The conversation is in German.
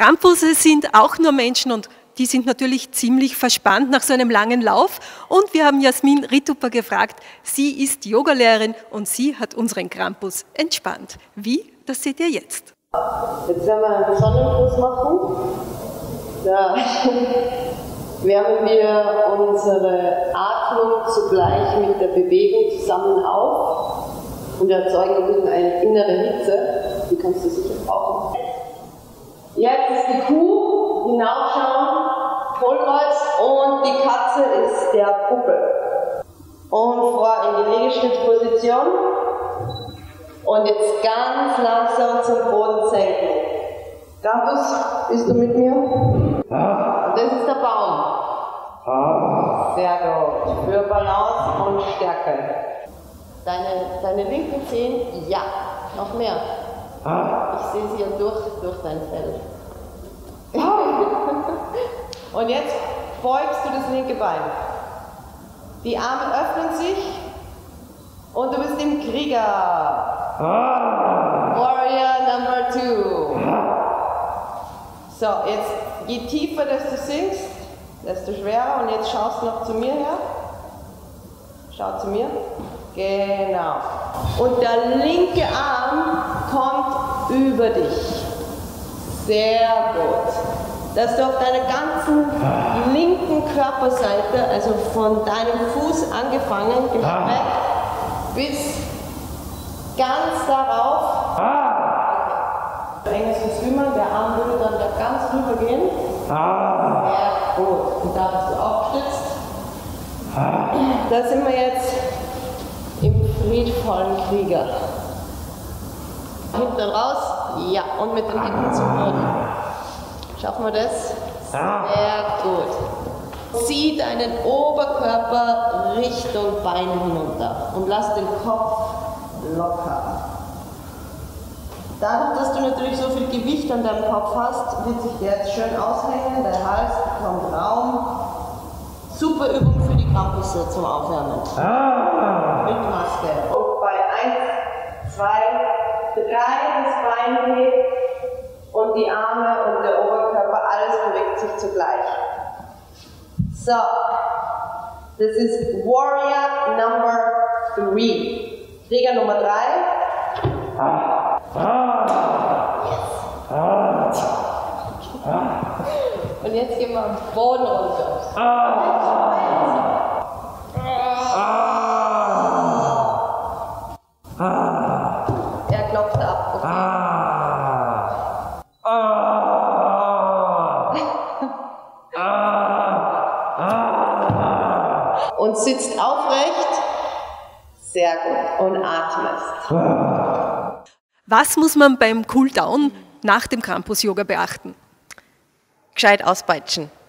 Krampusse sind auch nur Menschen und die sind natürlich ziemlich verspannt nach so einem langen Lauf. Und wir haben Jasmin Rituper gefragt, sie ist Yogalehrerin und sie hat unseren Krampus entspannt. Wie? Das seht ihr jetzt. Jetzt werden wir einen Sonnengruß machen. Da wärmen wir unsere Atmung zugleich mit der Bewegung zusammen auf und erzeugen ein bisschen eine innere Hitze. Die kannst du sicher brauchen. Jetzt ist die Kuh, hinausschauen, Polkreuz, und die Katze ist der Puppel. Und vor in die Liegestützposition. Und jetzt ganz langsam zum Boden senken. Krampus, bist du mit mir? Und das ist der Baum. Sehr gut. Für Balance und Stärke. Deine linken Zehen, ja, noch mehr. Ich sehe sie ja durch dein Fell. Und jetzt beugst du das linke Bein. Die Arme öffnen sich und du bist im Krieger. Warrior Number 2. So, jetzt je tiefer, dass du sinkst, desto schwerer. Und jetzt schaust du noch zu mir her. Schau zu mir. Genau. Und der linke Arm kommt über dich. Sehr gut. Dass du auf deiner ganzen linken Körperseite, also von deinem Fuß angefangen, gestreckt, bis ganz darauf. Okay. Enges Schwimmen, der Arm würde dann da ganz rüber gehen. Sehr gut. Und da bist du aufgestützt. Da sind wir jetzt im friedvollen Krieger. Hinten raus, ja, und mit den Händen zum Boden. Schaffen wir das? Sehr gut. Zieh deinen Oberkörper Richtung Bein hinunter und lass den Kopf locker. Dadurch, dass du natürlich so viel Gewicht an deinem Kopf hast, wird sich der jetzt schön aushängen, dein Hals bekommt Raum. Super Übung für die Krampusse zum Aufwärmen. Mit Maske. Und bei 1, 2, 3, das Bein hebt und die Arme und der Oberkörper, alles bewegt sich zugleich. So, das ist Warrior Number 3. Krieger Nummer 3. Yes. Und jetzt gehen wir am Boden runter. Und sitzt aufrecht. Sehr gut. Und atmest. Was muss man beim Cooldown nach dem Krampus-Yoga beachten? Gescheit auspeitschen.